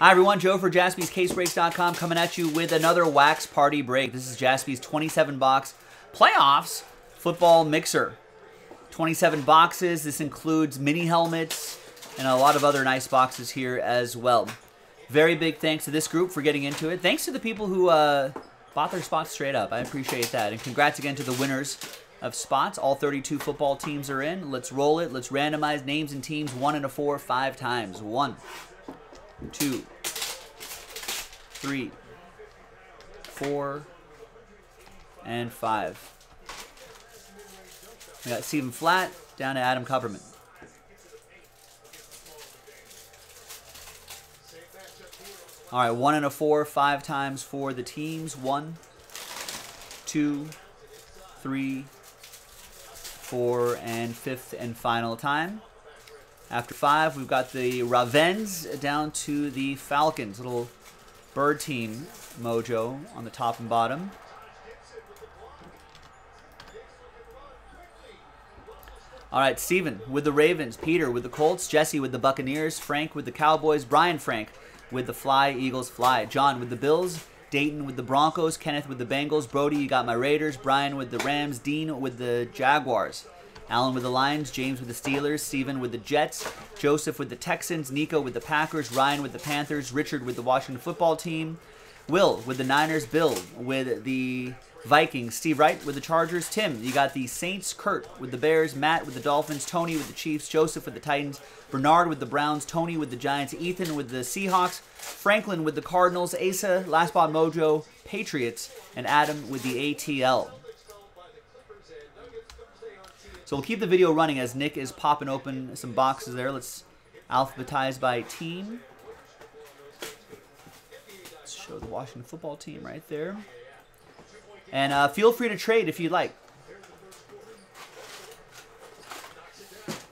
Hi everyone, Joe for JaspysCaseBreaks.com coming at you with another Wax Party break. This is Jaspy's 27-box playoffs football mixer. 27 boxes. This includes mini helmets and a lot of other nice boxes here as well. Very big thanks to this group for getting into it. Thanks to the people who bought their spots straight up. I appreciate that. And congrats again to the winners of spots. All 32 football teams are in. Let's roll it. Let's randomize names and teams 1 and 4 5 times. 1, 2, 3, 4, and 5. We got Stephen Flatt down to Adam Kupperman. All right, 1 and 4 5 times for the teams. 1, 2, 3, 4, and fifth and final time. After 5, we've got the Ravens down to the Falcons. Little bird team mojo on the top and bottom. All right, Steven with the Ravens, Peter with the Colts, Jesse with the Buccaneers, Frank with the Cowboys, Brian Frank with the Fly, Eagles Fly, John with the Bills, Dayton with the Broncos, Kenneth with the Bengals, Brody, you got my Raiders, Brian with the Rams, Dean with the Jaguars. Alan with the Lions, James with the Steelers, Steven with the Jets, Joseph with the Texans, Nico with the Packers, Ryan with the Panthers, Richard with the Washington football team, Will with the Niners, Bill with the Vikings, Steve Wright with the Chargers, Tim, you got the Saints, Kurt with the Bears, Matt with the Dolphins, Tony with the Chiefs, Joseph with the Titans, Bernard with the Browns, Tony with the Giants, Ethan with the Seahawks, Franklin with the Cardinals, Asa, Last Spot Mojo, Patriots, and Adam with the ATL. So we'll keep the video running as Nick is popping open some boxes there. Let's alphabetize by team. Let's show the Washington football team right there. And feel free to trade if you'd like.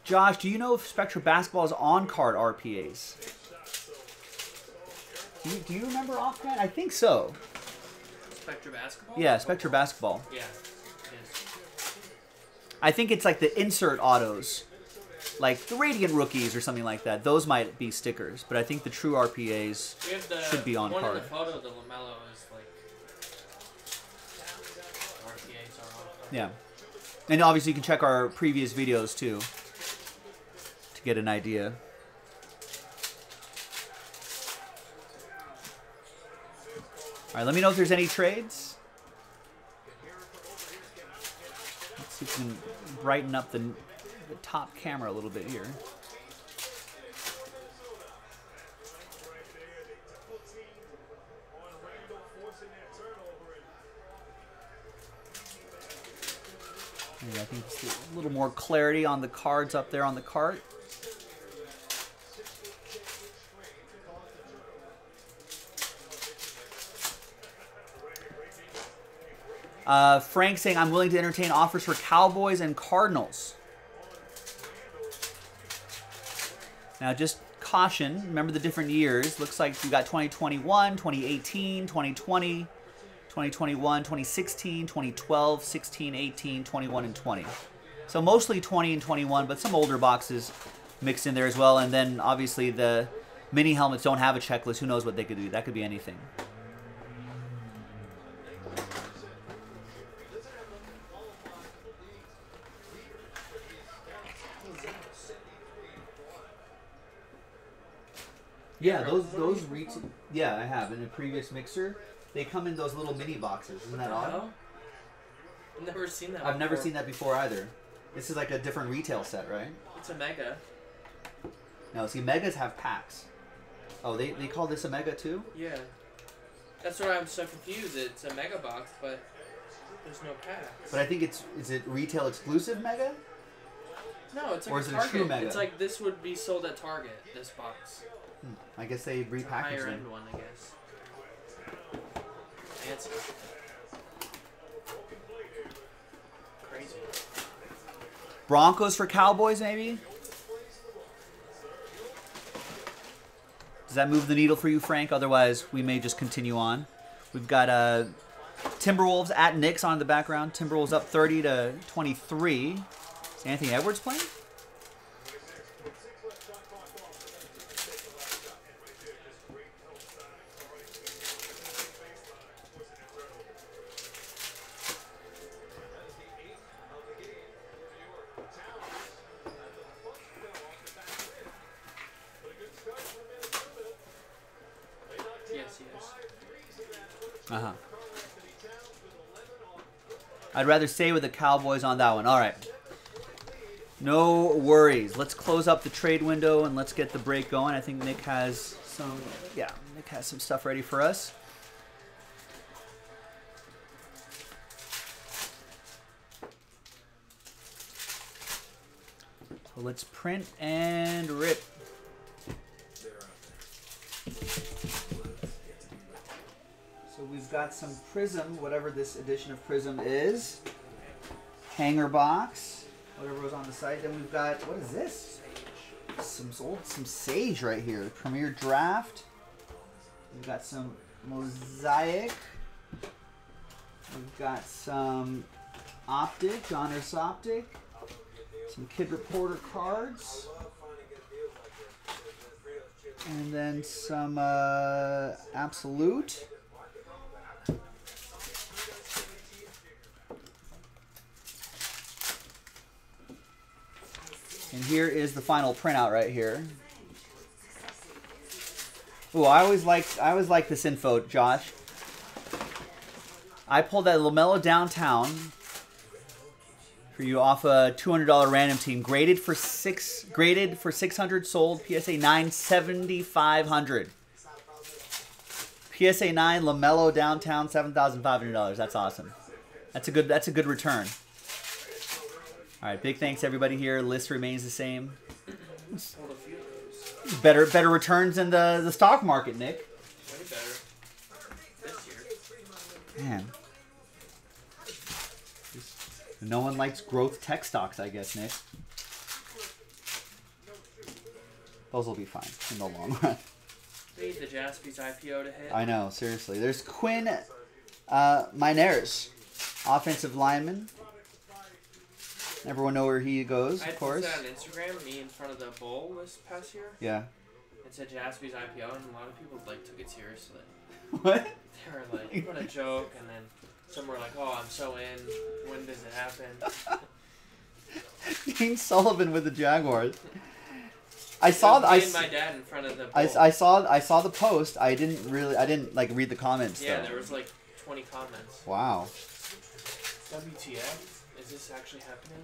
Josh, do you know if Spectra Basketball is on-card RPAs? Do you remember offhand? I think so. Spectra Basketball? Yeah, Spectra Basketball. Yeah. I think it's like the insert autos, like the Radiant Rookies or something like that. Those might be stickers, but I think the true RPAs should be on card. One in the photo, the Lamello is like RPAs are on card. Yeah. And obviously you can check our previous videos too to get an idea. All right, let me know if there's any trades. See if we can brighten up the top camera a little bit here. Maybe I can see a little more clarity on the cards up there on the cart. Frank saying, I'm willing to entertain offers for Cowboys and Cardinals. Now, just caution. Remember the different years. Looks like you got 2021, 2018, 2020, 2021, 2016, 2012, 16, 18, 21, and 20. So mostly 20 and 21, but some older boxes mixed in there as well. And then, obviously, the mini helmets don't have a checklist. Who knows what they could do? That could be anything. Yeah, those retail. Yeah, I have in a previous mixer. They come in those little mini boxes. Isn't that odd? I've never seen that. I've never seen that before either. This is like a different retail set, right? It's a mega. No, see, megas have packs. Oh, they call this a mega too? Yeah, that's where I'm so confused. It's a mega box, but there's no packs. But I think is it retail exclusive mega? No, it's like or is it a true mega? It's like this would be sold at Target. This box. I guess they repackaged higher end one, I guess. Fancy. Crazy. Broncos for Cowboys, maybe? Does that move the needle for you, Frank? Otherwise, we may just continue on. We've got Timberwolves at Knicks on in the background. Timberwolves up 30-23. Is Anthony Edwards playing? yes. Uh-huh. I'd rather stay with the Cowboys on that one. All right. No worries. Let's close up the trade window and let's get the break going. I think Nick has some, yeah, Nick has some stuff ready for us. So let's print and rip. So we've got some Prism, whatever this edition of Prism is. Hanger box. Whatever was on the site. Then we've got, what is this? Some Sage right here. Premier Draft. We've got some Mosaic. We've got some Optic, Donner's Optic. Some Kid Reporter cards. And then some Absolute. And here is the final printout right here. Ooh, I always like this info, Josh. I pulled that Lamello Downtown for you off a $200 random team, graded for 600, sold PSA 9 7,500. PSA 9 Lamello Downtown $7,500. That's awesome. That's a good return. All right, big thanks everybody here. List remains the same. Better returns in the stock market, Nick. Way better this year. Man, no one likes growth tech stocks, I guess, Nick. Those will be fine in the long run. They need the Jaspys IPO to hit. I know, seriously. There's Quinn Miners, offensive lineman. Everyone know where he goes, of course. I posted that on Instagram, me in front of the bowl this past year. Yeah. It said Jaspys IPO, and a lot of people like took it seriously. What? They were like, what a joke, and then some were like, oh, I'm so in. When does it happen? Dean Sullivan with the Jaguars. I saw my dad in front of the bowl. I saw the post. I didn't read the comments. Yeah, though. There was like 20 comments. Wow. WTF. Is this actually happening?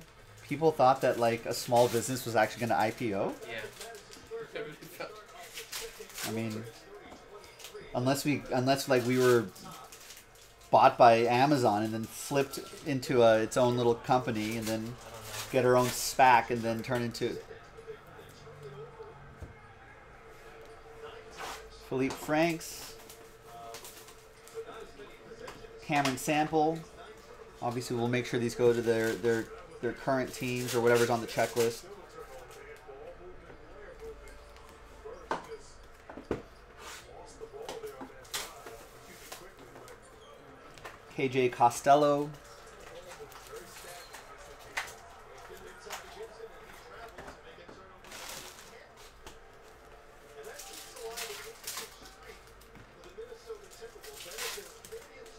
People thought that like a small business was actually going to IPO? Yeah. I mean, unless like we were bought by Amazon and then flipped into its own little company and then get our own SPAC and then turn into... Philippe Franks. Cameron Sample. Obviously, we'll make sure these go to their current teams or whatever's on the checklist. KJ Costello.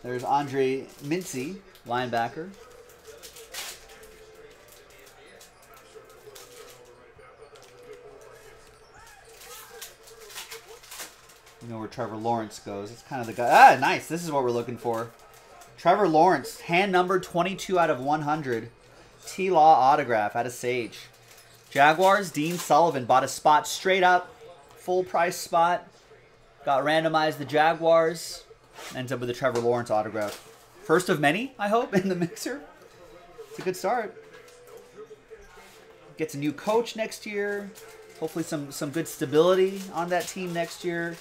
There's Andre Mincy. Linebacker. You know where Trevor Lawrence goes. It's kind of the guy. Ah, nice. This is what we're looking for. Trevor Lawrence, hand number 22 out of 100. T-Law autograph out of Sage. Jaguars, Dean Sullivan bought a spot straight up. Full price spot. Got randomized the Jaguars. Ends up with a Trevor Lawrence autograph. First of many, I hope, in the mixer. It's a good start. Gets a new coach next year. Hopefully some good stability on that team next year.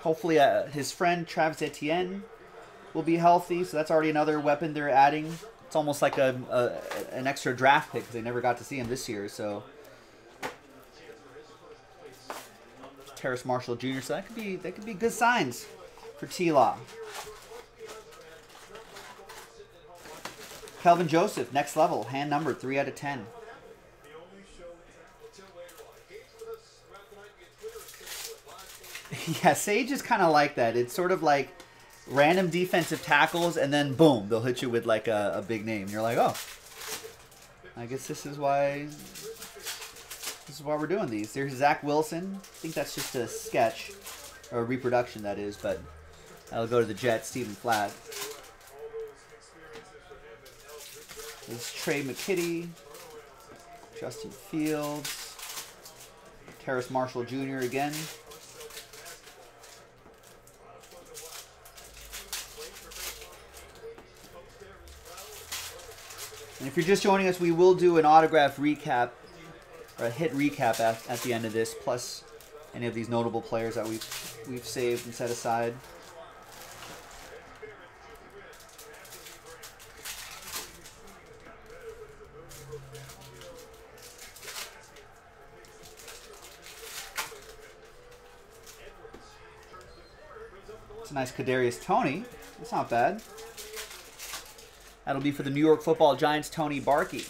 Hopefully his friend Travis Etienne will be healthy. So that's already another weapon they're adding. It's almost like an extra draft pick because they never got to see him this year. So Terrance Marshall Jr. So that could be good signs for T-Law. Kelvin Joseph, next level, hand number 3 out of 10. Yeah, Sage is kind of like that. It's sort of like random defensive tackles, and then boom, they'll hit you with like a big name. You're like, oh, I guess this is why we're doing these. There's Zach Wilson. I think that's just a sketch. or reproduction, that is, but that'll go to the Jets, Stephen Flatt. It's Trey McKitty, Justin Fields, Terrance Marshall Jr. again. And if you're just joining us, we will do an autograph recap, or a hit recap at the end of this, plus any of these notable players that we've saved and set aside. It's a nice Kadarius Toney. That's not bad. That'll be for the New York Football Giants, Tony Barkey.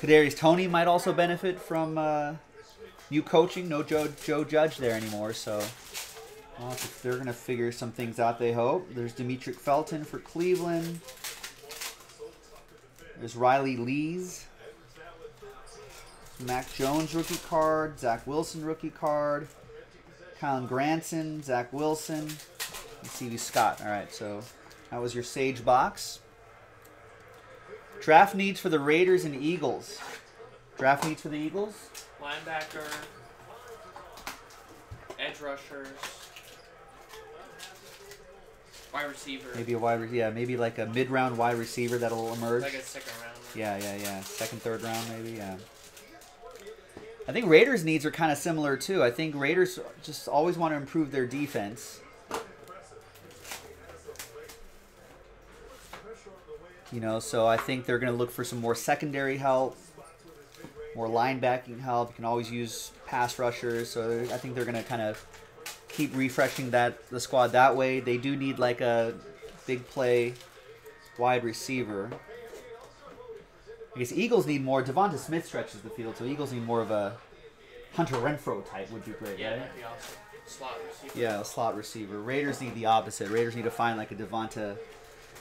Kadarius Toney might also benefit from new coaching. No Joe Judge there anymore, so they're going to figure some things out, they hope. There's Demetric Felton for Cleveland. There's Riley Lees, Mac Jones rookie card, Zach Wilson rookie card, Colin Granson, Zach Wilson, and C.V. Scott. All right, so that was your Sage box. Draft needs for the Raiders and Eagles. Draft needs for the Eagles? Linebacker, edge rushers, wide receiver. Maybe a wide receiver. Yeah, maybe like a mid-round wide receiver that'll emerge. Like a second round. Yeah. Second, third round maybe, yeah. I think Raiders' needs are kind of similar too. I think Raiders just always want to improve their defense. You know, so I think they're going to look for some more secondary help, more linebacking help. You can always use pass rushers. So I think they're going to kind of keep refreshing the squad that way. They do need like a big play wide receiver. I guess Eagles need more. Devonta Smith stretches the field, so Eagles need more of a Hunter Renfrow type would be great. Yeah, right? That'd be awesome. Slot receiver. Yeah, a slot receiver. Raiders need the opposite. Raiders need to find like a Devonta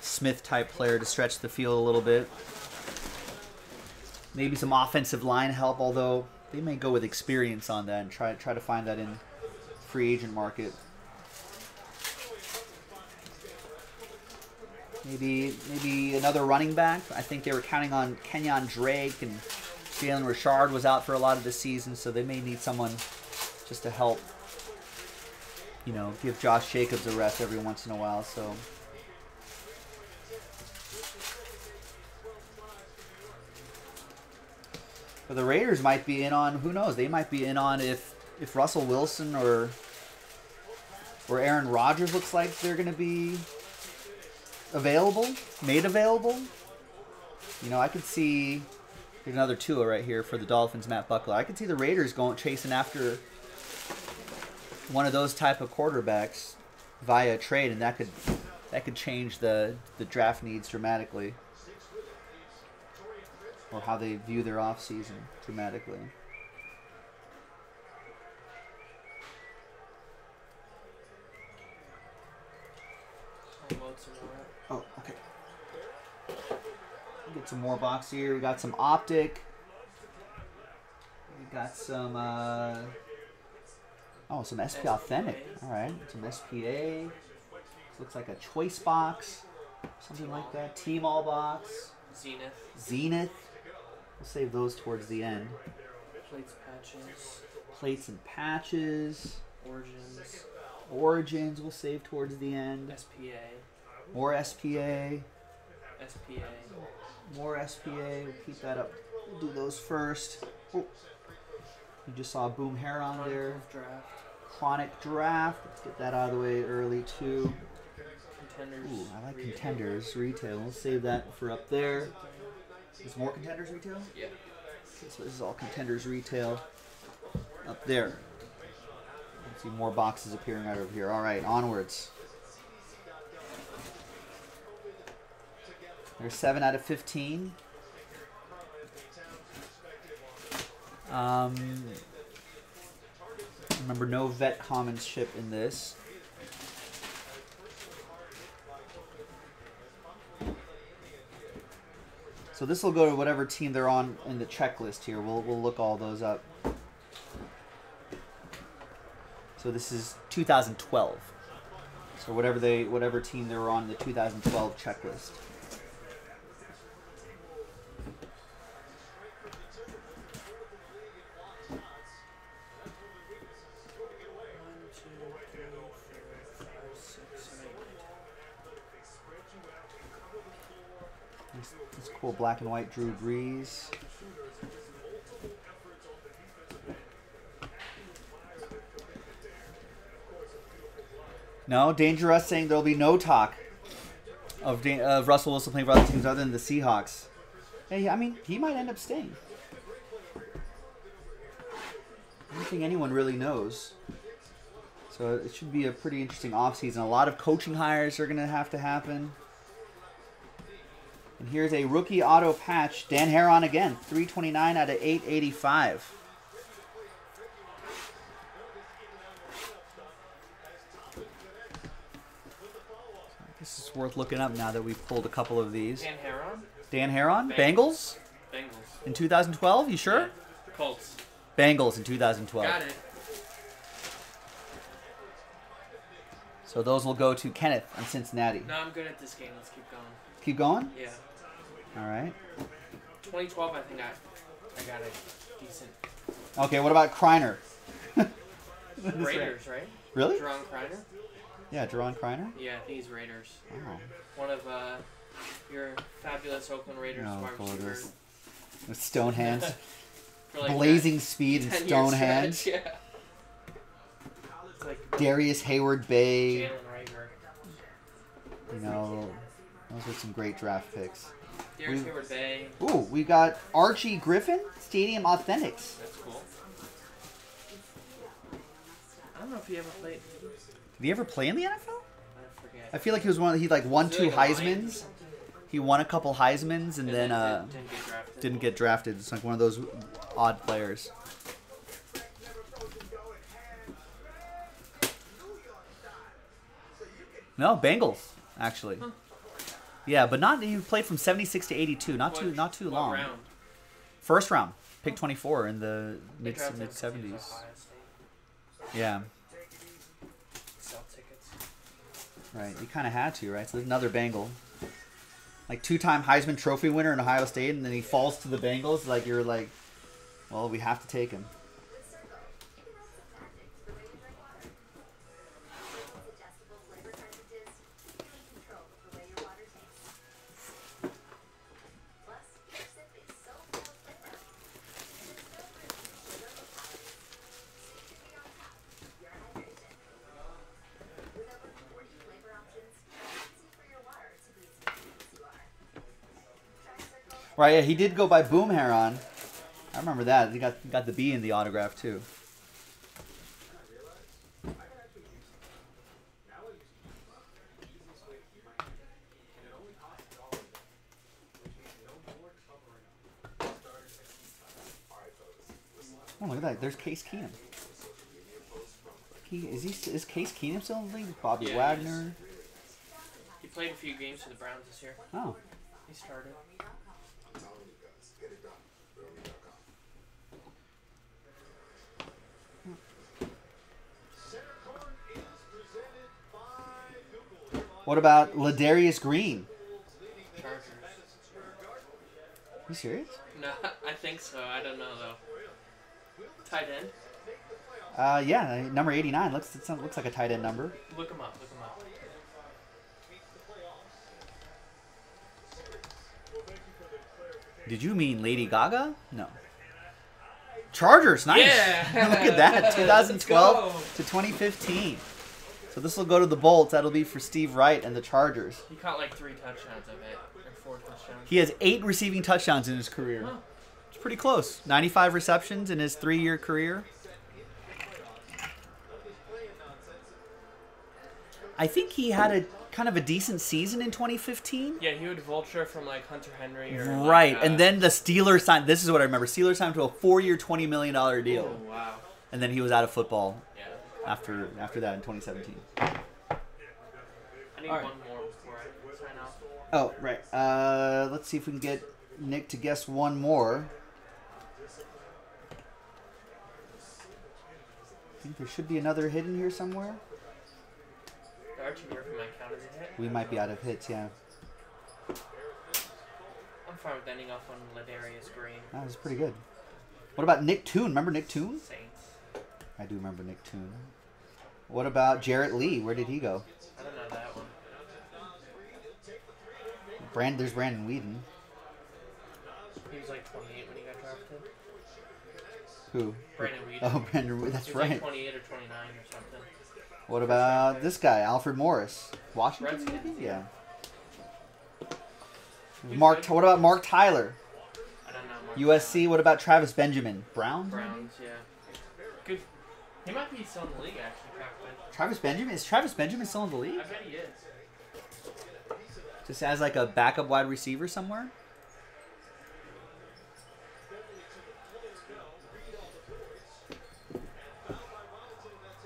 Smith type player to stretch the field a little bit. Maybe some offensive line help, although they may go with experience on that and try to find that in free agent market. Maybe another running back. I think they were counting on Kenyon Drake, and Jalen Richard was out for a lot of the season, so they may need someone just to help, you know, give Josh Jacobs a rest every once in a while. So but the Raiders might be in on, who knows, they might be in on if Russell Wilson or Aaron Rodgers looks like they're going to be made available. You know, I could see another Tua right here for the Dolphins, Matt Buckler. I could see the Raiders chasing after one of those type of quarterbacks via trade, and that could change the draft needs dramatically, or how they view their offseason dramatically. Oh, okay. Get some more box here. We got some Optic. We got some, some SP Authentic. All right, some SPA. Looks like a Choice box, something like that. T-Mall box. Zenith. We'll save those towards the end. Plates and patches. Origins we'll save towards the end. More SPA. We'll keep that up. We'll do those first. Oh, you just saw Boom Hair on there. Chronic Draft. Let's get that out of the way early too. Contenders. Ooh, I like Contenders Retail. We'll save that for up there. There's more Contenders Retail? Yeah. Okay, so this is all Contenders Retail up there. See more boxes appearing right over here. All right, onwards. There's 7 out of 15. Remember, no vet commons ship in this. So this will go to whatever team they're on in the checklist here. We'll look all those up. So this is 2012. So whatever team they were on in the 2012 checklist. Cool black and white Drew Brees. No, Dangerous saying there'll be no talk of Russell Wilson playing for other teams other than the Seahawks. Hey, I mean, he might end up staying. I don't think anyone really knows. So it should be a pretty interesting offseason. A lot of coaching hires are going to have to happen. And here's a rookie auto patch. Dan Heron again. 329 out of 885. This is worth looking up now that we've pulled a couple of these. Dan Heron? Dan Heron? Bengals? Bengals. In 2012? You sure? Yeah. Colts. Bengals in 2012. Got it. So those will go to Kenneth on Cincinnati. No, I'm good at this game. Let's keep going. Keep going? Yeah. All right. 2012, I think I got it decent. Okay, what about Kreiner? Raiders, right? Really? Jerron Kreiner? Yeah, Jerron Kreiner? Yeah, I think he's Raiders. Oh. One of your fabulous Oakland Raiders. No, with stone hands. Like blazing speed and stone hands. Yeah. It's like Darius Hayward Bay. Jalen Rager. You know... Those are some great draft picks. Ooh, we got Archie Griffin, Stadium Authentics. That's cool. I don't know if he ever played. Did he ever play in the NFL? I forget. I feel like he was one. He like won two Heismans. He won a couple Heismans and then didn't get drafted. It's like one of those odd players. No, Bengals actually. Huh. Yeah, but not he played from 76 to 82. Not too long. Round? First round, pick 24 in the mid 70s. Yeah. Sell tickets. Right, you kind of had to, right? So there's another Bengal, like two-time Heisman Trophy winner in Ohio State, and then he falls to the Bengals. Like you're like, well, we have to take him. Right, yeah, he did go by Boom Heron. I remember that. He got the B in the autograph too. Oh, look at that! There's Case Keenum. Is Case Keenum still in the league? Bobby Wagner. He played a few games for the Browns this year. Oh, he started. What about Ladarius Green? Chargers. You serious? No, I think so. I don't know though. Tight end. Yeah, number 89 looks like a tight end number. Look him up. Look him up. Did you mean Lady Gaga? No. Chargers, nice. Yeah. Look at that, 2012 to 2015. So this will go to the Bolts. That'll be for Steve Wright and the Chargers. He caught like 3 touchdowns of it, or 4 touchdowns. He has 8 receiving touchdowns in his career. Huh. It's pretty close. 95 receptions in his 3-year career. I think he had a kind of a decent season in 2015. Yeah, he would vulture from like Hunter Henry. Or right, like, and then the Steelers signed. This is what I remember. Steelers signed to a 4-year, $20 million deal. Oh, wow. and then he was out of football after that in 2017. I need one more before I sign off. Oh, right. Let's see if we can get Nick to guess one more. I think there should be another hit in here somewhere. The Archie Murphy might count as a hit. We might be out of hits, yeah. I'm fine with ending off on Ladarius Green. That was pretty good. What about Nick Toon? Remember Nick Toon? Saints. I do remember Nick Toon. What about Jarrett Lee? Where did he go? I don't know that one. There's Brandon Whedon. He was like 28 when he got drafted. Who? Brandon Whedon. Oh, Brandon Whedon. That's right. He was like 28 or 29 or something. What about this guy, Alfred Morris? Washington, maybe? Yeah. Mark. What about Mark Tyler? I don't know. Mark USC. Tyler. What about Travis Benjamin? Browns? Browns, yeah. Good. He might be still in the league, actually. Travis Benjamin? Is Travis Benjamin still in the league? I bet he is. Just as like a backup wide receiver somewhere?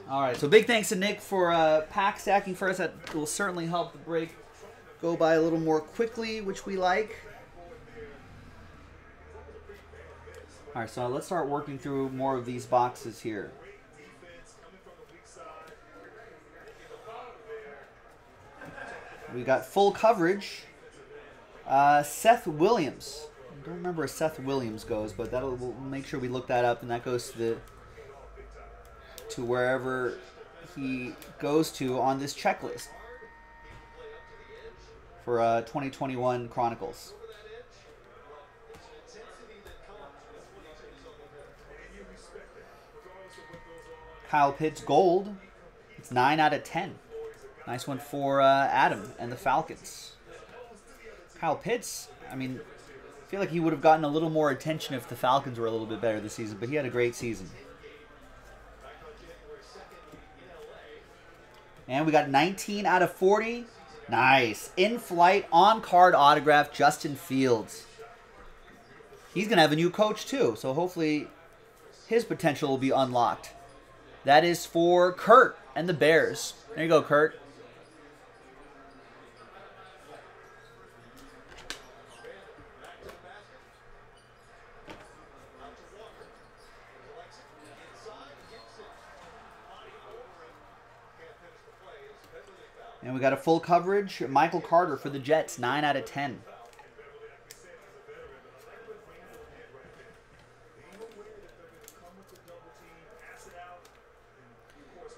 All right, so big thanks to Nick for pack stacking for us. That will certainly help the break go by a little more quickly, which we like. All right, so let's start working through more of these boxes here. We got full coverage. Seth Williams. I don't remember where Seth Williams goes, but we'll make sure we look that up, and that goes to the... to wherever he goes to on this checklist for 2021 Chronicles. Kyle Pitts gold. It's 9 out of 10. Nice one for Adam and the Falcons. Kyle Pitts. I mean, I feel like he would have gotten a little more attention if the Falcons were a little bit better this season, but he had a great season. And we got 19 out of 40. Nice. In-flight, on-card autograph, Justin Fields. He's going to have a new coach, too, so hopefully his potential will be unlocked. That is for Kurt and the Bears. There you go, Kurt. And we got a full coverage. Michael Carter for the Jets, 9 out of 10.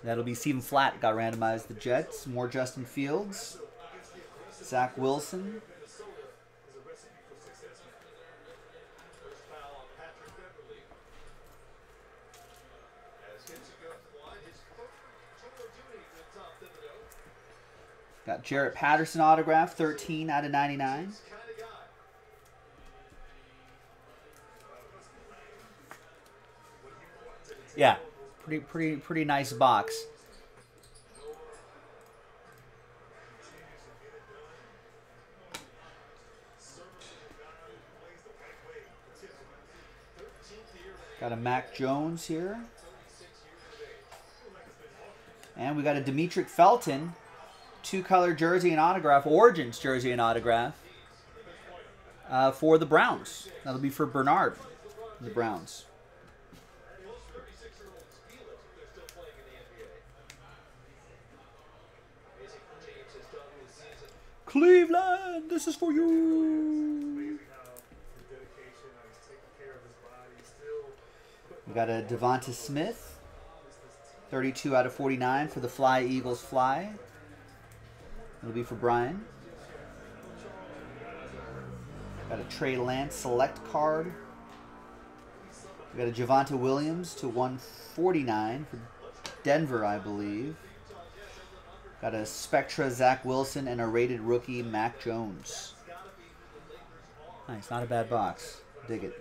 That'll be Stephen Flatt got randomized the Jets. More Justin Fields. Zach Wilson. Got Jarrett Patterson autograph, 13 out of 99. Yeah, pretty nice box. Got a Mac Jones here. And we got a Demetric Felton. Two-color jersey and autograph, Origins jersey and autograph for the Browns. That'll be for Bernard, the Browns. Cleveland, this is for you. We got a Devonta Smith, 32 out of 49 for the Fly Eagles Fly. It'll be for Brian. Got a Trey Lance select card. We got a Javante Williams to 149 for Denver, I believe. Got a Spectra Zach Wilson and a rated rookie Mac Jones. Nice, not a bad box. Dig it.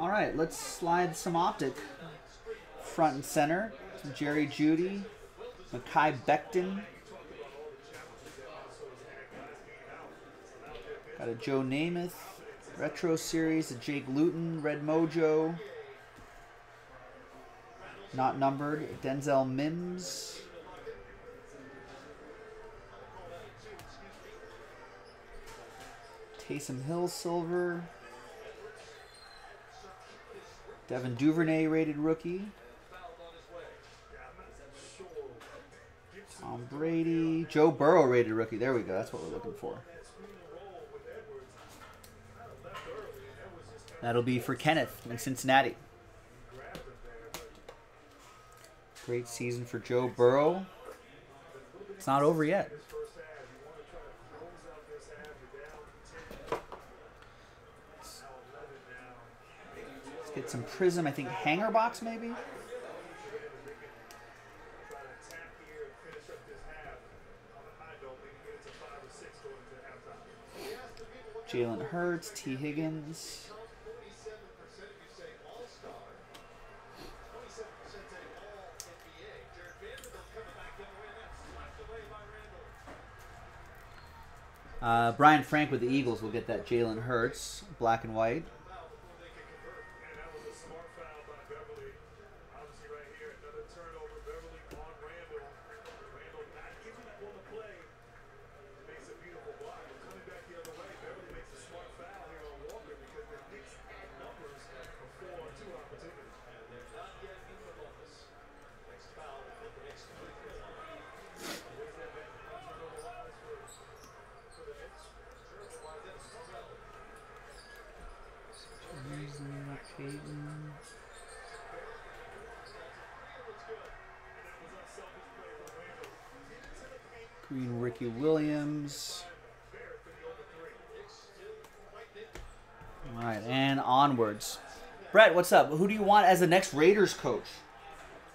All right, let's slide some Optic front and center. Jerry Jeudy, Mekhi Becton. Got a Joe Namath, Retro Series, a Jake Luton, Red Mojo. Not numbered, Denzel Mims. Taysom Hill, silver. Devin Duvernay, rated rookie. Tom Brady. Joe Burrow, rated rookie. There we go. That's what we're looking for. That'll be for Kenneth in Cincinnati. Great season for Joe Burrow. It's not over yet. Let's get some Prism. I think Hanger Box maybe? Jalen Hurts, T. Higgins. Brian Frank with the Eagles will get that Jalen Hurts, black and white. Green Ricky Williams. All right, and onwards. Brett, what's up? Who do you want as the next Raiders coach?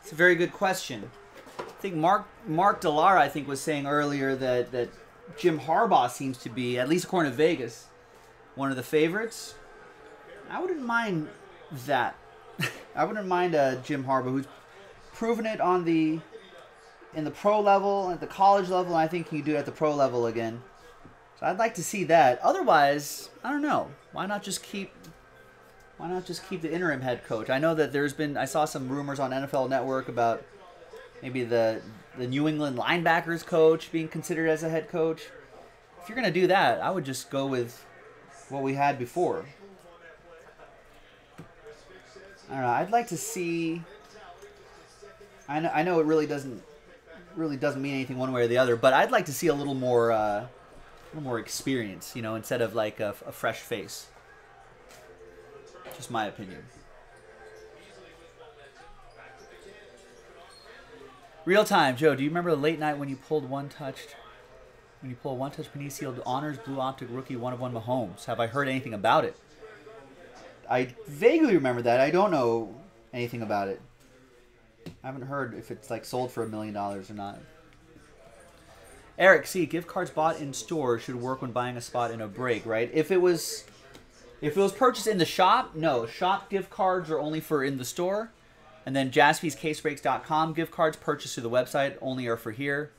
It's a very good question. I think Mark Dallara, I think, was saying earlier that Jim Harbaugh seems to be, at least according to Vegas, one of the favorites. I wouldn't mind that. I wouldn't mind Jim Harbaugh, who's proven it on the in the pro level, at the college level, and I think you do it at the pro level again. So I'd like to see that. Otherwise, I don't know. Why not just keep the interim head coach? I know that there's been, I saw some rumors on NFL Network about maybe the New England linebackers coach being considered as a head coach. If you're going to do that, I would just go with what we had before. I don't know. I'd like to see, I know it really doesn't mean anything one way or the other, but I'd like to see a little more experience, you know, instead of like a fresh face. Just my opinion. Real time, Joe. Do you remember the late night when you pulled one touch Panini sealed honors blue Optic rookie 1/1 Mahomes? Have I heard anything about it? I vaguely remember that. I don't know anything about it. I haven't heard if it's like sold for $1 million or not. Eric C, gift cards bought in store should work when buying a spot in a break, right? If it was purchased in the shop, no. Shop gift cards are only for in the store. And then JaspysCaseBreaks.com gift cards purchased through the website only are for here.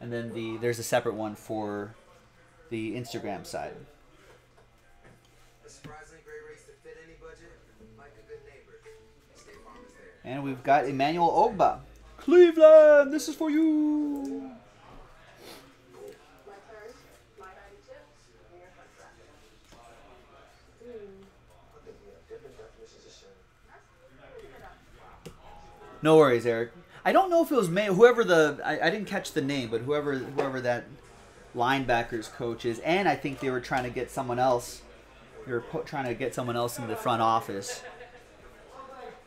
And then there's a separate one for the Instagram side. And we've got Emmanuel Ogba. Cleveland, this is for you. No worries, Eric. I don't know if it was whoever I didn't catch the name, but whoever that linebackers coach is, and I think they were trying to get someone else. They were trying to get someone else in the front office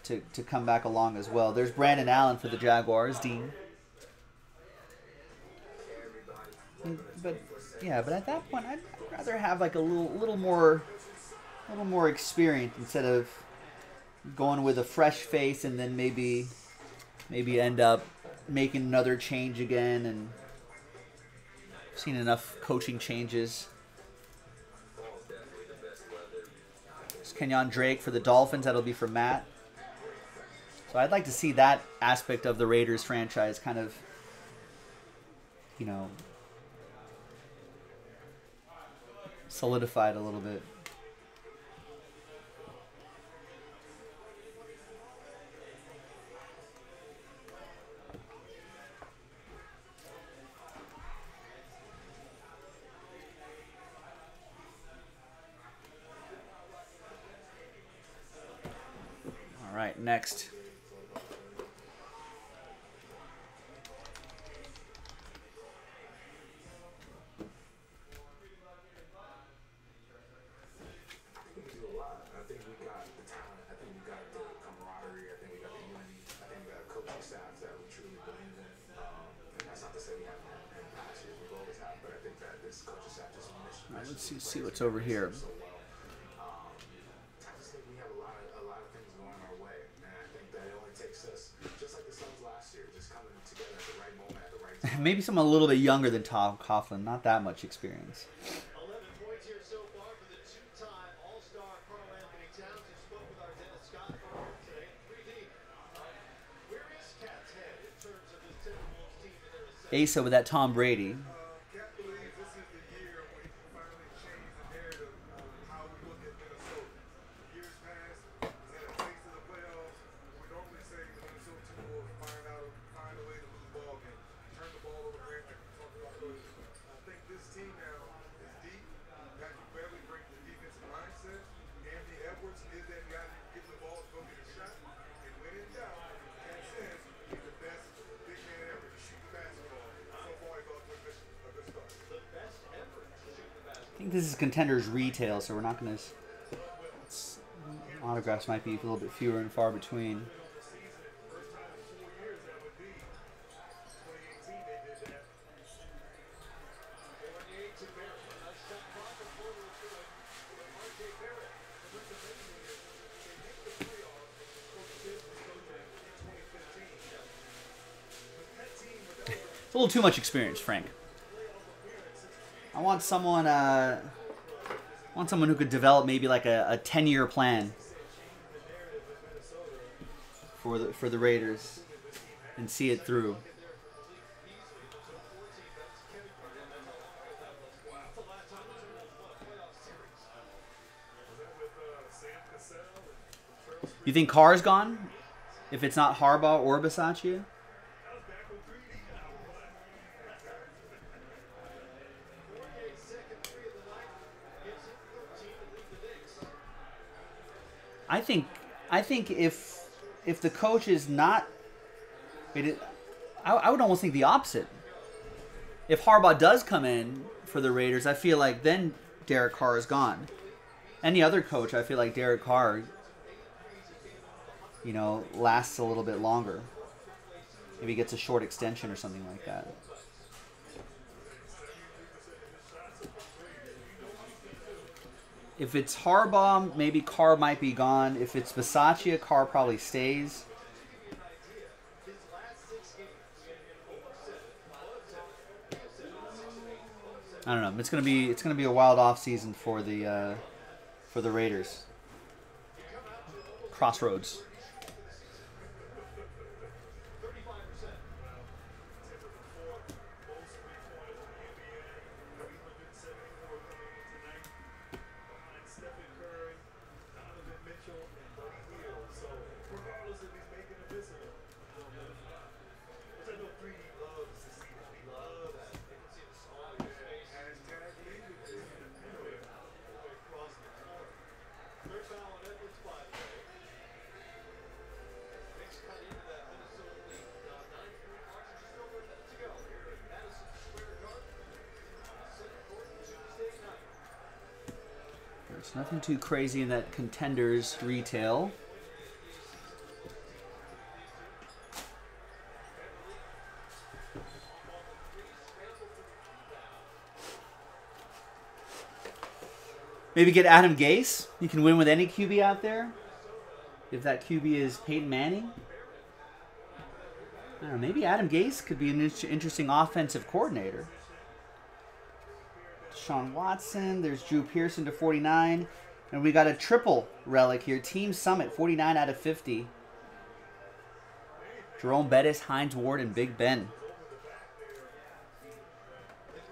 to come back along as well. There's Brandon Allen for the Jaguars, Dean. But yeah, but at that point, I'd rather have like a little more experience instead of going with a fresh face and then maybe end up making another change again. And I've seen enough coaching changes. Kenyon Drake for the Dolphins. That'll be for Matt. So I'd like to see that aspect of the Raiders franchise kind of, you know, solidified a little bit. All right, next. See what's over here. I just think we have a lot of things going our way, and I think that it only takes us, just like the Suns last year, just coming together at the right moment, at the right time. Maybe someone a little bit younger than Tom Coughlin, not that much experience. 11 points here so far for the two-time All-Star Carl Anthony Towns, who spoke with our Dennis Scott today. 3D. Where is Cat's head in terms of his Timberwolves team? Asa with that Tom Brady. This is Contenders retail, so we're not going to... Autographs might be a little bit fewer and far between. It's a little too much experience, Frank. I want someone who could develop maybe like a 10-year plan for the Raiders and see it through. You think Carr's gone? If it's not Harbaugh or Bisaccia? I think if the coach is not, I would almost think the opposite. If Harbaugh does come in for the Raiders, I feel like then Derek Carr is gone. Any other coach, I feel like Derek Carr, you know, lasts a little bit longer. Maybe he gets a short extension or something like that. If it's Harbaugh, maybe Carr might be gone. If it's Bisaccia, Carr probably stays. I don't know. It's gonna be a wild offseason for the Raiders. Crossroads. Nothing too crazy in that Contenders retail. Maybe get Adam Gase. You can win with any QB out there. If that QB is Peyton Manning. I don't know, maybe Adam Gase could be an interesting offensive coordinator. Sean Watson, there's Drew Pearson to 49. And we got a triple relic here. Team Summit, 49 out of 50. Jerome Bettis, Hines Ward, and Big Ben.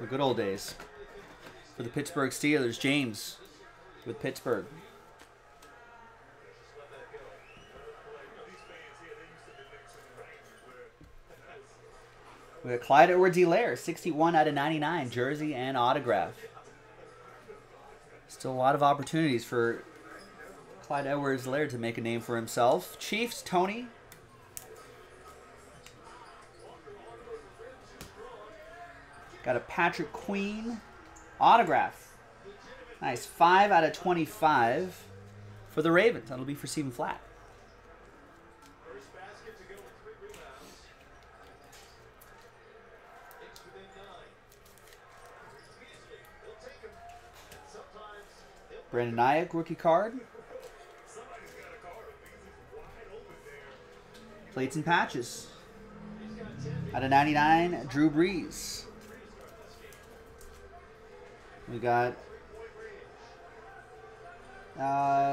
The good old days. For the Pittsburgh Steelers, James with Pittsburgh. We have Clyde Edwards-Helaire, 61 out of 99, jersey and autograph. Still a lot of opportunities for Clyde Edwards-Helaire to make a name for himself. Chiefs, Toney. Got a Patrick Queen autograph. Nice, 5 out of 25 for the Ravens. That'll be for Stephen Flatt. Brandon Ayuk, rookie card. Plates and Patches. Out of 99, Drew Brees. We got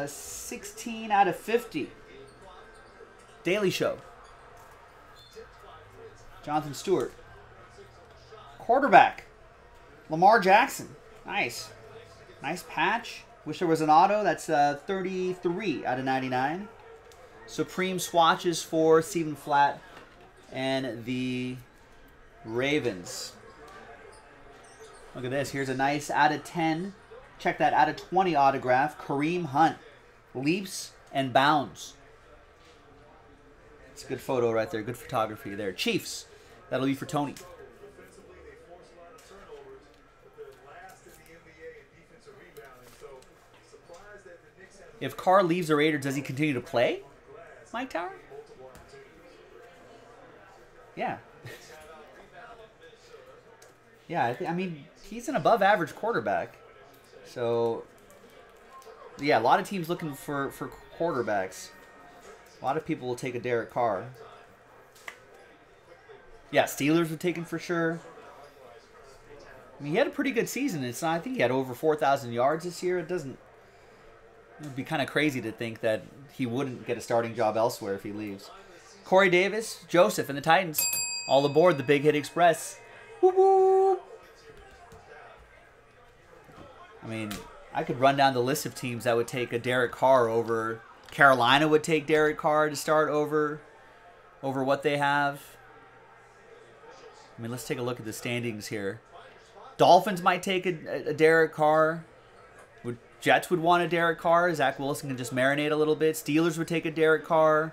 16 out of 50. Daily Show. Jonathan Stewart. Quarterback. Lamar Jackson. Nice. Nice patch. Wish there was an auto. That's 33 out of 99. Supreme swatches for Stephen Flatt and the Ravens. Look at this. Here's a nice out of 10. Check that out of 20 autograph. Kareem Hunt. Leaps and bounds. It's a good photo right there. Good photography there. Chiefs. That'll be for Toney. If Carr leaves the Raiders, does he continue to play, Mike Tower? Yeah. Yeah, I mean, he's an above-average quarterback. So, yeah, a lot of teams looking for quarterbacks. A lot of people will take a Derek Carr. Yeah, Steelers would take him for sure. I mean, he had a pretty good season. It's not, I think he had over 4,000 yards this year. It doesn't... It would be kind of crazy to think that he wouldn't get a starting job elsewhere if he leaves. Corey Davis, Joseph, and the Titans. All aboard the Big Hit Express. Whoop, whoop. I mean, I could run down the list of teams that would take a Derek Carr over. Carolina would take Derek Carr to start over what they have. I mean, let's take a look at the standings here. Dolphins might take a Derek Carr. Jets would want a Derek Carr. Zach Wilson can just marinate a little bit. Steelers would take a Derek Carr.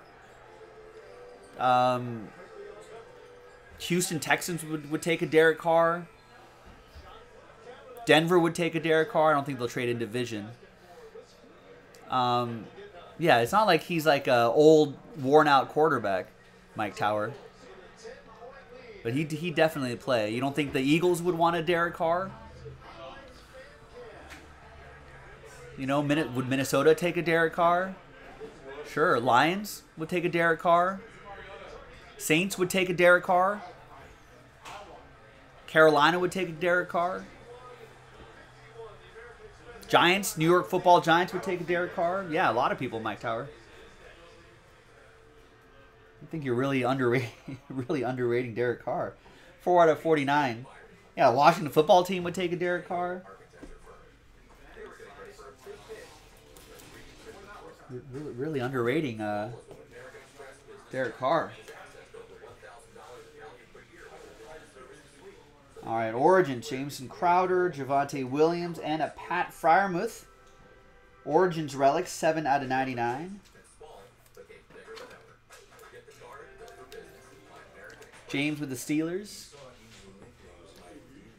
Houston Texans would take a Derek Carr. Denver would take a Derek Carr. I don't think they'll trade in division. Yeah, it's not like he's like an old, worn-out quarterback, Mike Tower. But he definitely play. You don't think the Eagles would want a Derek Carr? You know, would Minnesota take a Derek Carr? Sure. Lions would take a Derek Carr. Saints would take a Derek Carr. Carolina would take a Derek Carr. Giants, New York Football Giants would take a Derek Carr. Yeah, a lot of people, Mike Tower. I think you're really underrating Derek Carr. 4 out of 49. Yeah, Washington Football Team would take a Derek Carr. Really underrating Derek Carr. All right, Origins, Jameson Crowder, Javante Williams, and a Pat Fryermuth. Origins relic, 7 out of 99. James with the Steelers.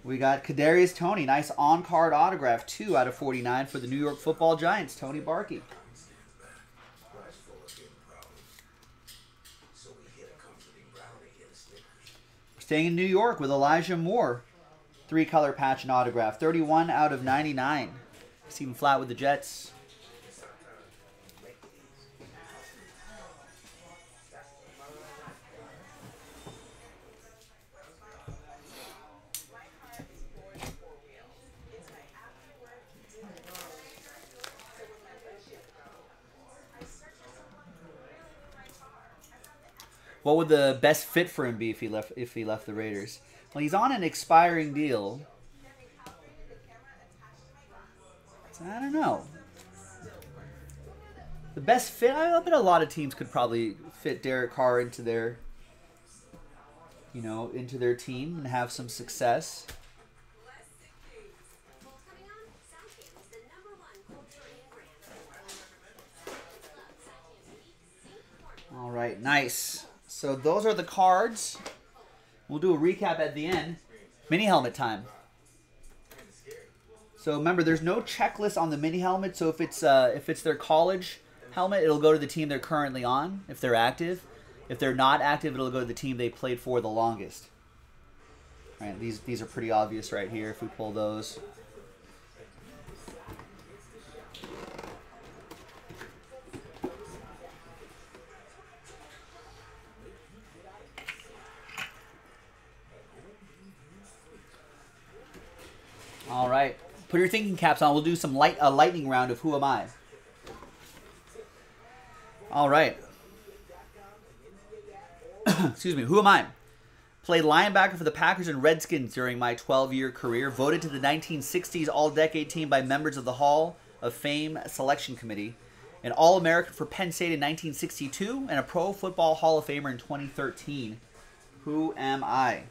We got Kadarius Toney, nice on-card autograph, 2 out of 49 for the New York Football Giants, Tony Barkey. Staying in New York with Elijah Moore. 3-color patch and autograph. 31 out of 99. Stephen Flatt with the Jets. What would the best fit for him be if he left the Raiders? Well, he's on an expiring deal. So I don't know. The best fit, I bet a lot of teams could probably fit Derek Carr into their, you know, into their team and have some success. All right, nice. So those are the cards. We'll do a recap at the end. Mini helmet time. So remember, there's no checklist on the mini helmet. So if it's their college helmet, it'll go to the team they're currently on if they're active. If they're not active, it'll go to the team they played for the longest. All right, these are pretty obvious right here if we pull those. All right, put your thinking caps on. We'll do some lightning round of Who Am I? All right. Excuse me. Who am I? Played linebacker for the Packers and Redskins during my 12-year career. Voted to the 1960s All-Decade Team by members of the Hall of Fame Selection Committee. An All-American for Penn State in 1962 and a Pro Football Hall of Famer in 2013. Who am I?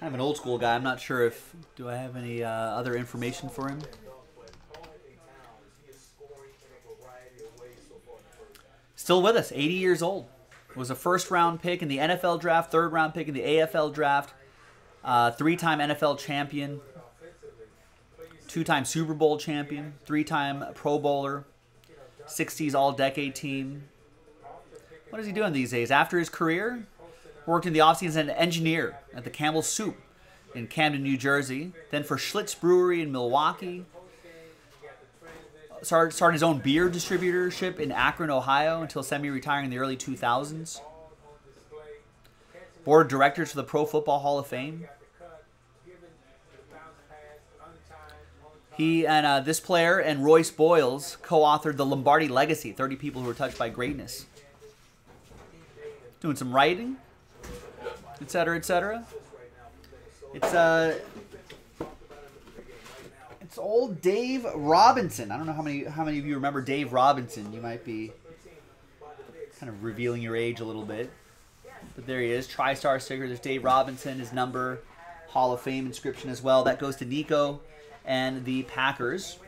Kind of an old school guy. I'm not sure if do I have any other information for him. Still with us, 80 years old. Was a first-round pick in the NFL draft, third-round pick in the AFL draft, three-time NFL champion, two-time Super Bowl champion, three-time Pro Bowler, 60s All-Decade Team. What is he doing these days? After his career, worked in the offseason as an engineer at the Campbell Soup in Camden, New Jersey. Then for Schlitz Brewery in Milwaukee. Started his own beer distributorship in Akron, Ohio until semi-retiring in the early 2000s. Board of directors for the Pro Football Hall of Fame. He and this player and Royce Boyles co-authored The Lombardi Legacy, 30 People Who Were Touched by Greatness. Doing some writing, etc., etc. It's old Dave Robinson. I don't know how many of you remember Dave Robinson. You might be kind of revealing your age a little bit, but there he is. TriStar sticker. There's Dave Robinson. His number, Hall of Fame inscription as well. That goes to Nico and the Packers.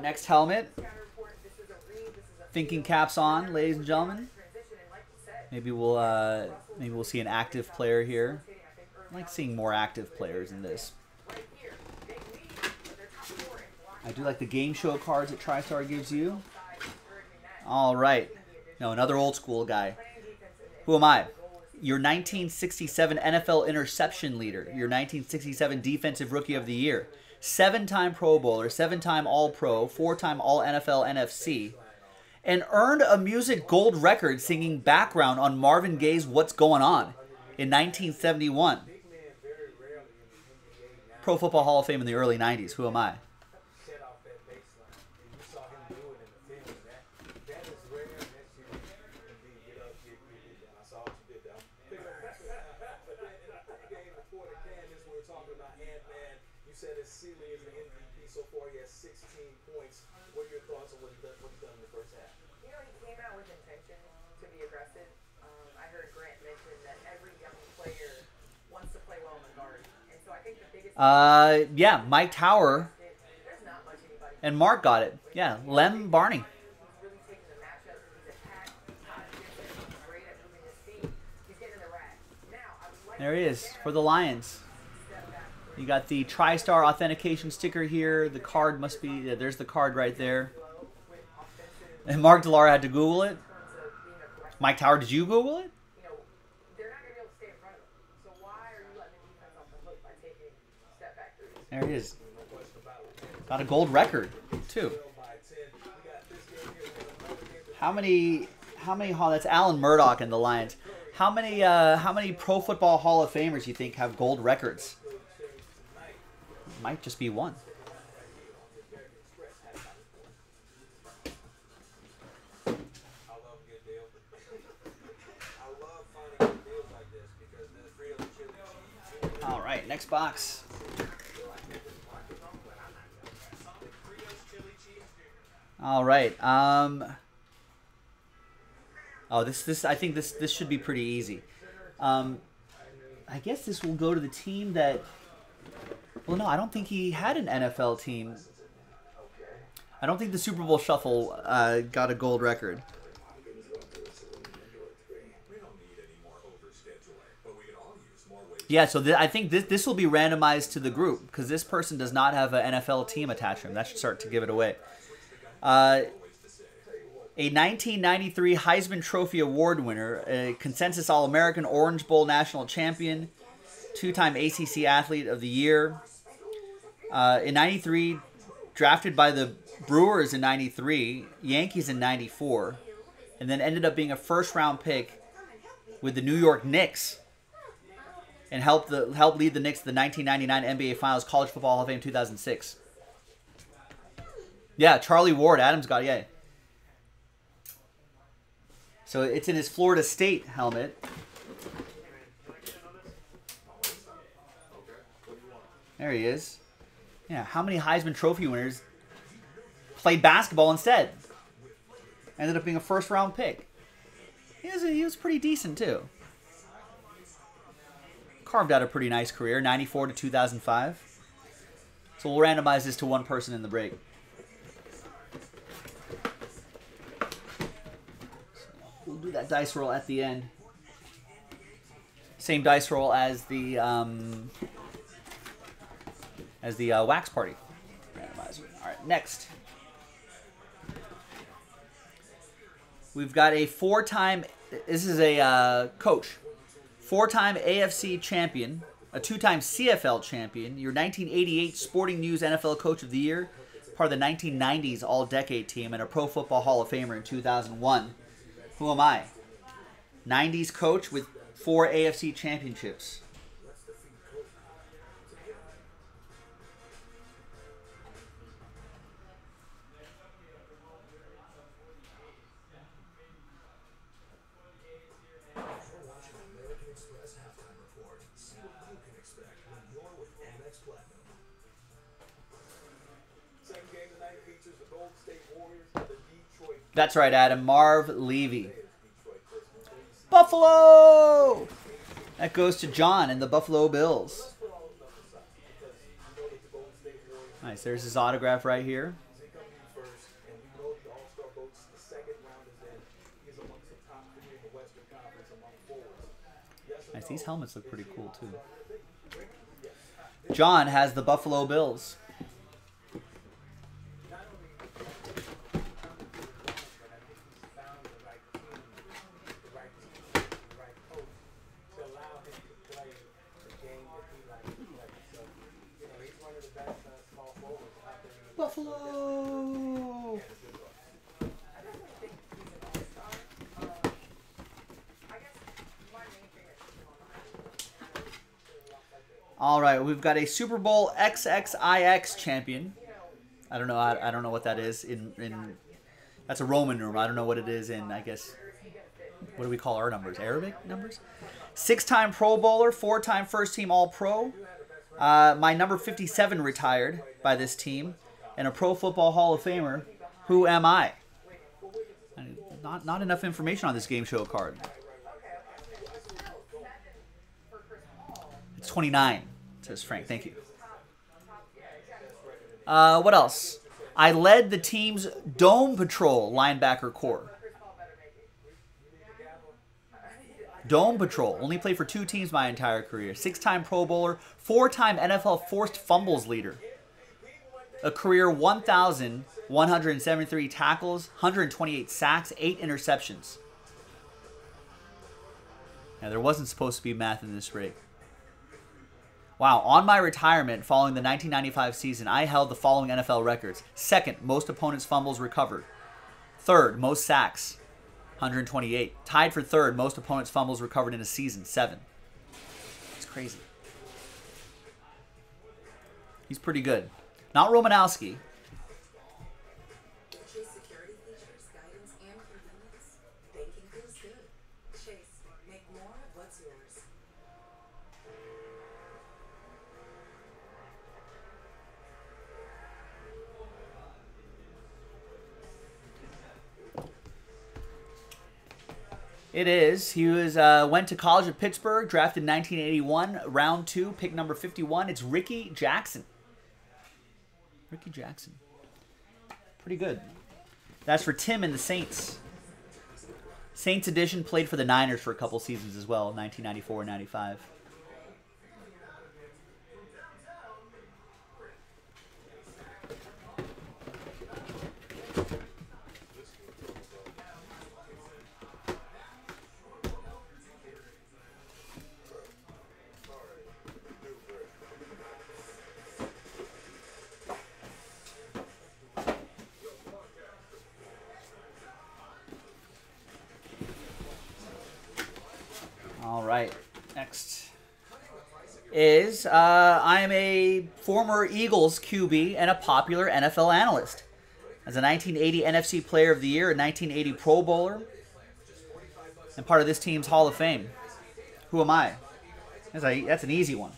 Next helmet. Thinking caps on, ladies and gentlemen. Maybe we'll see an active player here. I like seeing more active players in this. I do like the game show cards that TriStar gives you. All right. No, another old school guy. Who am I? Your 1967 NFL interception leader. Your 1967 Defensive Rookie of the Year. Seven-time Pro Bowler, seven-time All-Pro, four-time All-NFL NFC, and earned a music gold record singing background on Marvin Gaye's What's Going On in 1971. Pro Football Hall of Fame in the early 90s. Who am I? Yeah, Mike Tower and Mark got it. Yeah, Lem Barney. There he is for the Lions. You got the TriStar authentication sticker here. The card must be, yeah, there's the card right there. And Mark DeLara had to Google it. Mike Tower, did you Google it? There he is. Got a gold record, too. How many Hall? That's Alan Murdoch and the Lions. How many Pro Football Hall of Famers you think have gold records? Might just be one. All right, next box. All right. Oh, this I think this should be pretty easy. I guess this will go to the team that. Well, no, I don't think he had an NFL team. I don't think the Super Bowl Shuffle got a gold record. Yeah, so I think this will be randomized to the group because this person does not have an NFL team attached to him. That should start to give it away. A 1993 Heisman Trophy Award winner, a consensus All-American, Orange Bowl national champion, two-time ACC Athlete of the Year. In 93, drafted by the Brewers in 93, Yankees in 94, and then ended up being a first-round pick with the New York Knicks and helped lead the Knicks to the 1999 NBA Finals, College Football Hall of Fame 2006. Yeah, Charlie Ward, Adams got it, yeah. So it's in his Florida State helmet. There he is. Yeah, how many Heisman Trophy winners played basketball instead? Ended up being a first-round pick. He was pretty decent, too. Carved out a pretty nice career, 94 to 2005. So we'll randomize this to one person in the break. We'll do that dice roll at the end. Same dice roll as the wax party. Randomizer. All right, next. We've got a four-time. This is a coach, four-time AFC champion, a two-time CFL champion. Your 1988 Sporting News NFL Coach of the Year, part of the 1990s All-Decade Team, and a Pro Football Hall of Famer in 2001. Who am I? 90s coach with 4 AFC championships. That's right, Adam. Marv Levy. Buffalo! That goes to John and the Buffalo Bills. Nice. There's his autograph right here. Nice. These helmets look pretty cool, too. John has the Buffalo Bills. Buffalo. All right, we've got a Super Bowl XXIX champion. I don't know. I don't know what that is in. That's a Roman numeral. I don't know what it is in. I guess. What do we call our numbers? Arabic numbers. 6-time Pro Bowler, 4-time first-team All-Pro. My number 57 retired by this team. And a Pro Football Hall of Famer. Who am I? Not enough information on this game show card. It's 29, says Frank. Thank you. What else? I led the team's Dome Patrol linebacker corps. Dome Patrol, only played for 2 teams my entire career. 6-time Pro Bowler, 4-time NFL forced fumbles leader. A career 1,173 tackles, 128 sacks, 8 interceptions. Now, there wasn't supposed to be math in this rig. Wow, on my retirement following the 1995 season, I held the following NFL records. 2nd, most opponents' fumbles recovered. 3rd, most sacks, 128. Tied for 3rd, most opponents' fumbles recovered in a season, 7. It's crazy. He's pretty good. Not Romanowski. It is. He was went to college at Pittsburgh, drafted in 1981, round 2, pick number 51. It's Ricky Jackson. Ricky Jackson. Pretty good. That's for Tim and the Saints. Saints edition, played for the Niners for a couple seasons as well, 1994 and 95. Is I am a former Eagles QB and a popular NFL analyst. As a 1980 NFC Player of the Year, a 1980 Pro Bowler, and part of this team's Hall of Fame. Who am I? That's an easy one.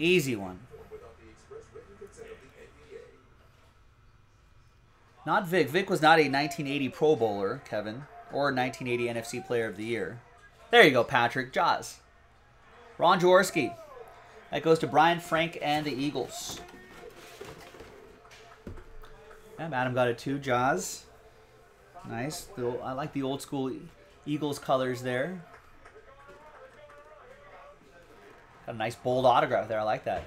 Easy one. Not Vic. Vic was not a 1980 Pro Bowler, Kevin, or 1980 NFC Player of the Year. There you go, Patrick. Jaws. Ron Jaworski. That goes to Brian, Frank, and the Eagles. And Adam got it too. Jaws. Nice. I like the old school Eagles colors there. A nice bold autograph there. I like that.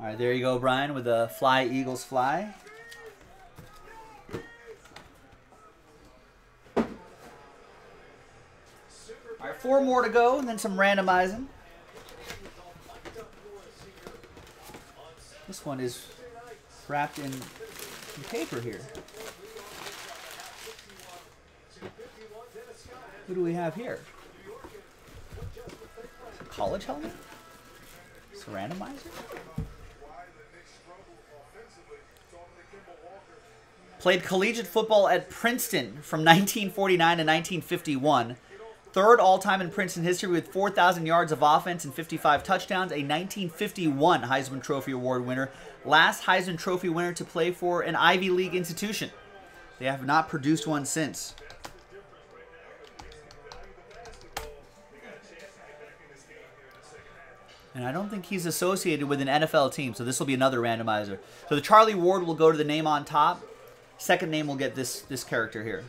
All right, there you go, Brian, with the Fly Eagles Fly. All right, 4 more to go, and then some randomizing. This one is wrapped in paper here. Who do we have here? It's a college helmet? It's a randomizer? Played collegiate football at Princeton from 1949 to 1951. 3rd all-time in Princeton history with 4,000 yards of offense and 55 touchdowns. A 1951 Heisman Trophy Award winner. Last Heisman Trophy winner to play for an Ivy League institution. They have not produced one since. And I don't think he's associated with an NFL team, so this will be another randomizer. So the Charlie Ward will go to the name on top. 2nd name will get this character here.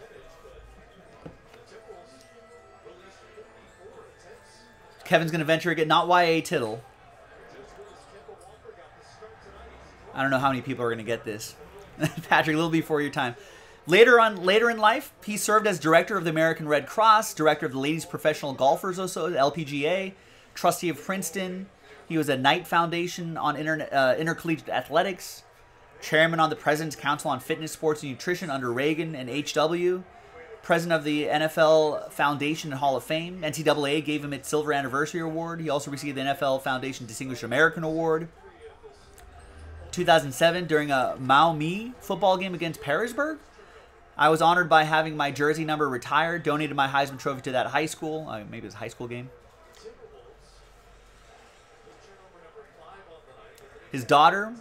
Kevin's going to venture again. Not Y.A. Tittle. I don't know how many people are going to get this. Patrick, a little before your time. Later in life, he served as director of the American Red Cross, director of the Ladies Professional Golfers, also LPGA, trustee of Princeton. He was a Knight Foundation on Intercollegiate Athletics, chairman on the President's Council on Fitness, Sports, and Nutrition under Reagan and H.W., president of the NFL Foundation and Hall of Fame. NCAA gave him its silver anniversary award. He also received the NFL Foundation Distinguished American Award. 2007, during a Maumee football game against Perrysburg, I was honored by having my jersey number retired, donated my Heisman Trophy to that high school. Maybe it was a high school game. His daughter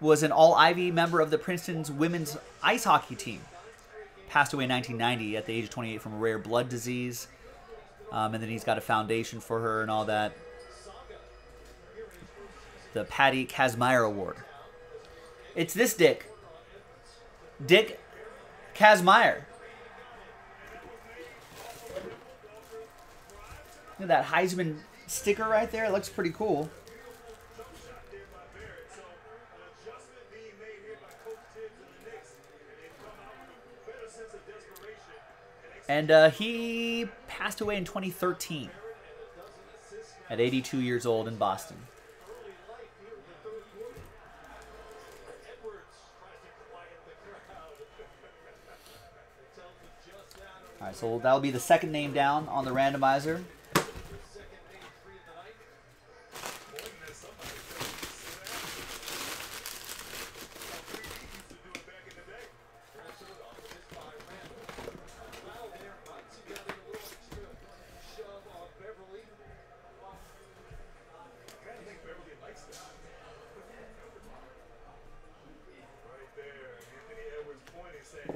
was an All-Ivy member of the Princeton's women's ice hockey team. Passed away in 1990 at the age of 28 from a rare blood disease. And then he's got a foundation for her and all that. The Patty Kazmaier Award. It's this Dick. Dick Kazmaier. Look at that Heisman sticker right there. It looks pretty cool. And he passed away in 2013 at 82 years old in Boston. All right, so that'll be the second name down on the randomizer.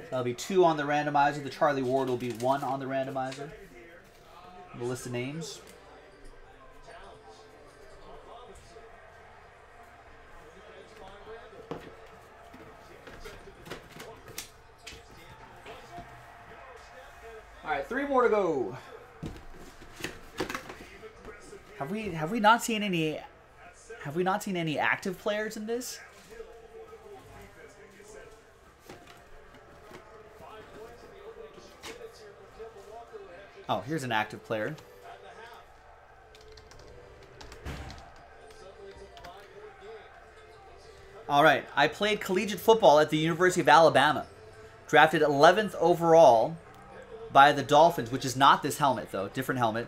That'll be two on the randomizer. The Charlie Ward will be one on the randomizer. The list of names. All right, three more to go. Have we not seen any active players in this? Oh, here's an active player. All right, I played collegiate football at the University of Alabama. Drafted 11th overall by the Dolphins, which is not this helmet though, different helmet.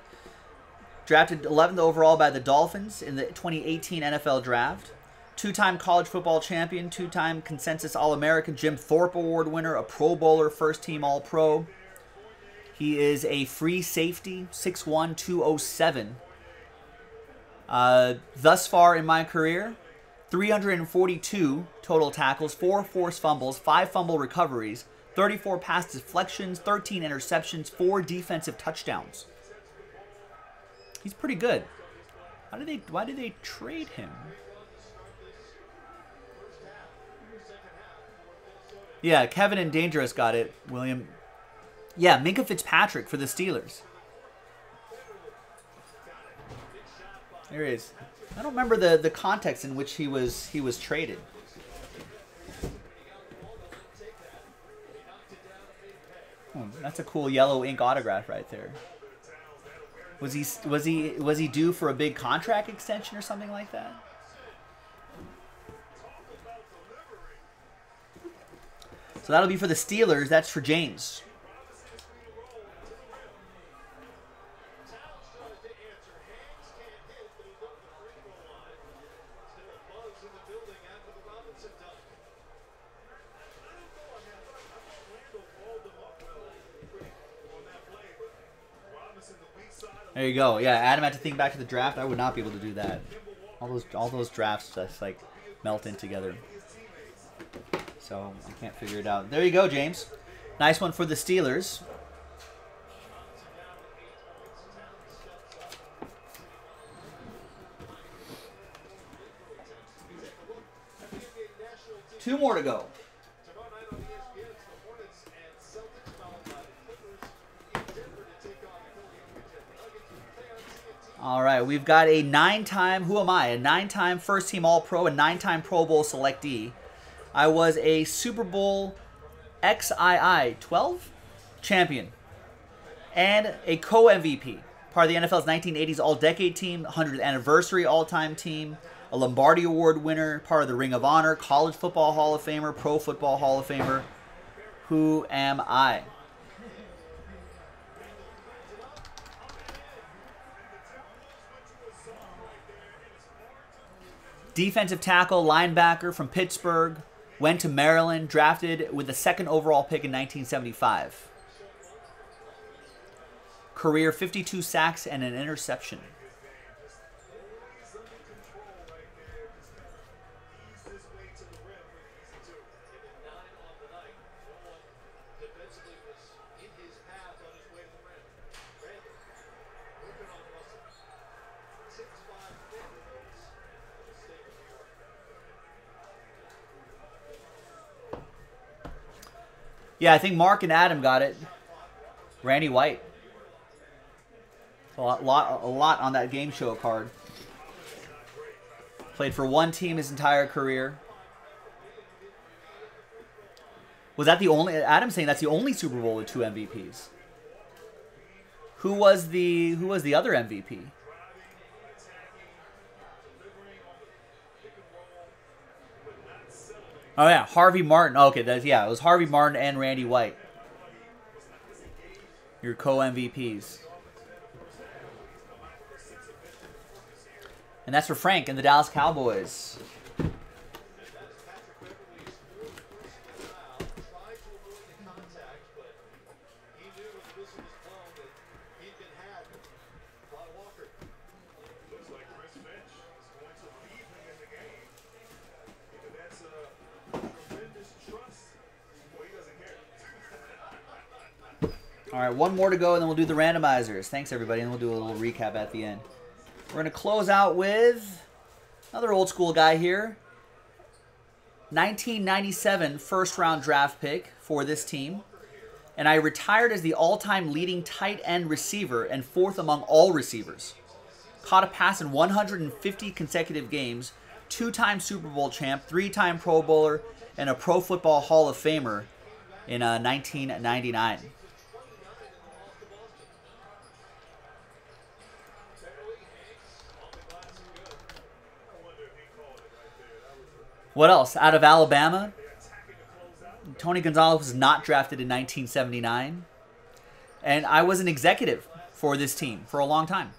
Drafted 11th overall by the Dolphins in the 2018 NFL Draft. Two-time college football champion, two-time consensus All-American, Jim Thorpe Award winner, a Pro Bowler, first-team All-Pro. He is a free safety, 6'1", 207. Thus far in my career, 342 total tackles, 4 forced fumbles, 5 fumble recoveries, 34 pass deflections, 13 interceptions, 4 defensive touchdowns. He's pretty good. Why did they trade him? Yeah, Kevin and Dangerous got it, William. Yeah, Minkah Fitzpatrick for the Steelers. There he is. I don't remember the context in which he was traded. Oh, that's a cool yellow ink autograph right there. Was he due for a big contract extension or something like that? So that'll be for the Steelers. That's for James. There you go. Yeah, Adam had to think back to the draft. I would not be able to do that. All those drafts just like melt in together. So I can't figure it out. There you go, James. Nice one for the Steelers. Two more to go. All right, we've got a 9-time, who am I? A 9-time first-team All-Pro, a 9-time Pro Bowl selectee. I was a Super Bowl XII 12 champion and a co-MVP, part of the NFL's 1980s All-Decade Team, 100th Anniversary All-Time Team, a Lombardi Award winner, part of the Ring of Honor, College Football Hall of Famer, Pro Football Hall of Famer. Who am I? Defensive tackle, linebacker from Pittsburgh, went to Maryland, drafted with the second overall pick in 1975. Career 52 sacks and an interception. Yeah, I think Mark and Adam got it. Randy White. A lot on that game show card. Played for one team his entire career. Was that the only? Adam's saying that's the only Super Bowl with two MVPs. Who was the other MVP? Oh yeah, Harvey Martin. Oh, okay, yeah, it was Harvey Martin and Randy White. Your co-MVPs. And that's for Frank and the Dallas Cowboys. All right, one more to go, and then we'll do the randomizers. Thanks, everybody, and we'll do a little recap at the end. We're going to close out with another old-school guy here. 1997 first-round draft pick for this team, and I retired as the all-time leading tight end receiver and fourth among all receivers. Caught a pass in 150 consecutive games, two-time Super Bowl champ, three-time Pro Bowler, and a Pro Football Hall of Famer in 1999. What else? Out of Alabama, Tony Gonzalez was not drafted in 1979. And I was an executive for this team for a long time.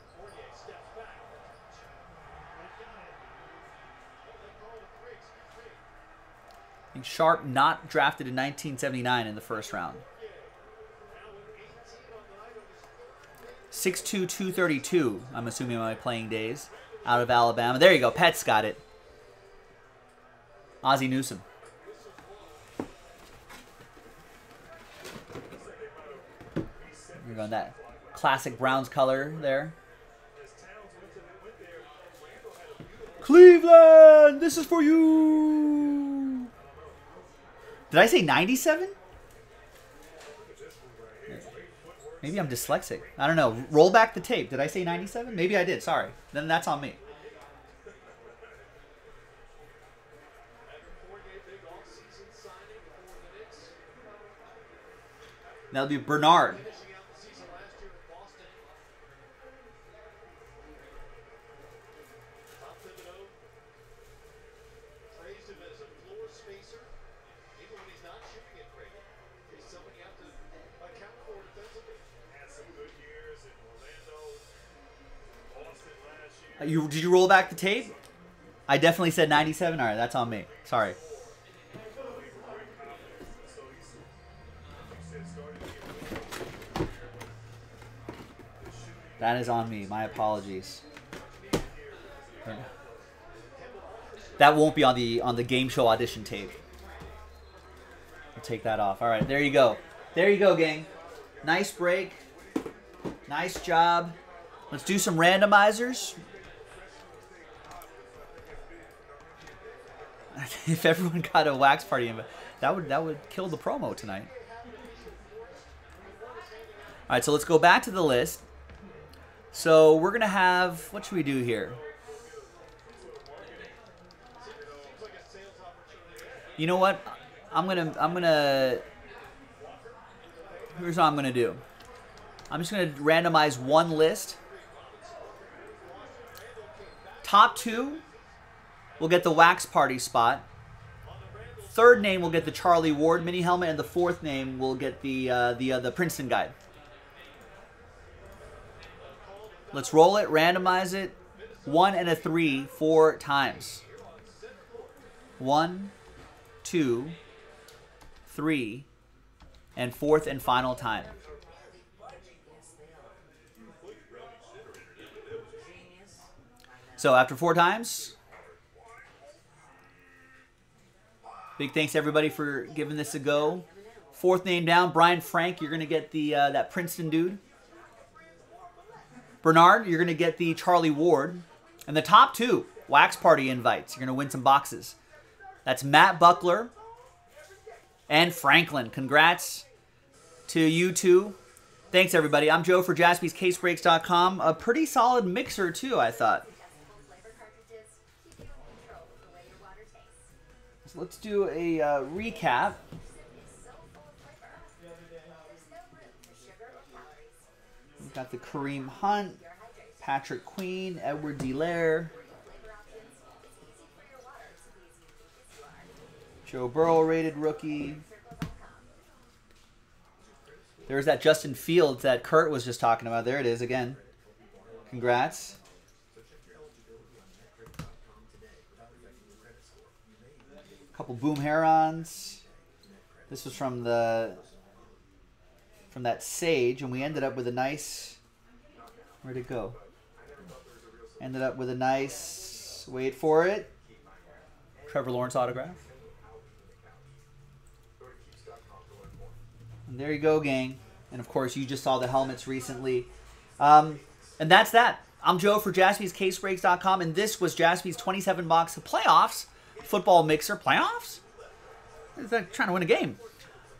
And Sharp not drafted in 1979 in the first round. 6'2", 232, I'm assuming my playing days, out of Alabama. There you go, Pets got it. Ozzie Newsome. We're going that classic Browns color there. Cleveland, this is for you. Did I say 97? Maybe I'm dyslexic. I don't know. Roll back the tape. Did I say 97? Maybe I did. Sorry. Then that's on me. That'll be Bernard. Did you roll back the tape? I definitely said 97. All right, that's on me. Sorry. That is on me. My apologies. That won't be on the game show audition tape. I'll take that off. All right, there you go. There you go, gang. Nice break. Nice job. Let's do some randomizers. If everyone got a wax party invite, that would kill the promo tonight. All right, so let's go back to the list. So we're going to have, what should we do here? You know what? Here's what I'm going to do. I'm just going to randomize one list. Top two will get the wax party spot. Third name will get the Charlie Ward mini helmet, and the fourth name will get the Princeton guide. Let's roll it, randomize it, 1 and a 3 4 times. 1, 2, 3, and fourth and final time. So after 4 times, big thanks to everybody for giving this a go. 4th name down, Brian Frank. You're gonna get the that Princeton dude. Bernard, you're gonna get the Charlie Ward, and the top 2 wax party invites. You're gonna win some boxes. That's Matt Buckler and Franklin. Congrats to you two. Thanks everybody. I'm Joe for JaspysCaseBreaks.com. A pretty solid mixer too, I thought. Let's do a recap. We've got the Kareem Hunt, Patrick Queen, Edwards-Helaire, Joe Burrow rated rookie. There's that Justin Fields that Kurt was just talking about. There it is again. Congrats. Couple Boom Herons. This was from the that Sage, and we ended up with a nice. Where'd it go? Ended up with a nice. Wait for it. Trevor Lawrence autograph. And there you go, gang. And of course, you just saw the helmets recently. And that's that. I'm Joe for JaspysCaseBreaks.com, and this was Jaspys 27 box playoffs. Football mixer playoffs? It's like trying to win a game.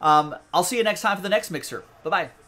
I'll see you next time for the next mixer. Bye-bye.